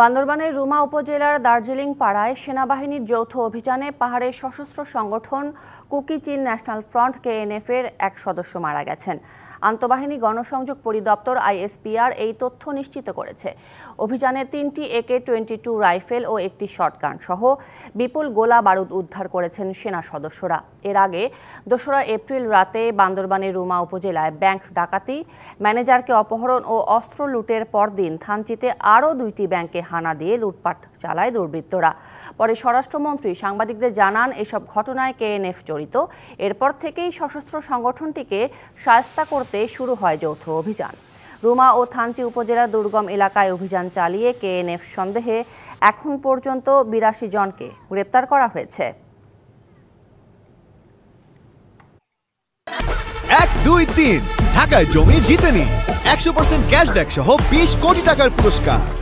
বান্দরবানের রুমা উপজেলার দার্জিলিং পাড়ায় সেনাবাহিনীর যৌথ অভিযানে পাহাড়ের সশস্ত্র সংগঠন Kuki Chin National front KNF এর এক সদস্য মারা গেছেন। আন্তঃবাহিনী গণসংযোগ পরিদপ্তর ISPR এই তথ্য নিশ্চিত করেছে। অভিযানে 3টি AK-22 রাইফেল ও একটি শটগান সহ বিপুল গোলা বারুদ উদ্ধার করেছেন সেনা সদস্যরা। এর আগে 2 এপ্রিল রাতে বান্দরবানের রুমা উপজেলায় ব্যাংক ডাকাতি, ম্যানেজারকে অপহরণ ও অস্ত্র লুটের পরদিন থানচিতে আরও 2টি ব্যাংকে হানা দিয়ে লুটপাট চালায় দুর্বৃত্তরা। পরে স্বরাষ্ট্রমন্ত্রী সাংবাদিকদের জানান, এসব ঘটনায় KNF জড়িত। এরপর থেকেই সশস্ত্র সংগঠনটিকে শায়েস্তা করতে শুরু হয় যৌথ অভিযান। রুমা ও থানচি উপজেলার দুর্গম এলাকায় অভিযান চালিয়ে KNF সন্দেহে এখন পর্যন্ত 82 জনকে গ্রেপ্তার করা হয়েছে। 1, 2, 3 ঢাকায় জমি জিতেনি 100% ক্যাশব্যাক সহ 20 কোটি টাকার পুরস্কার।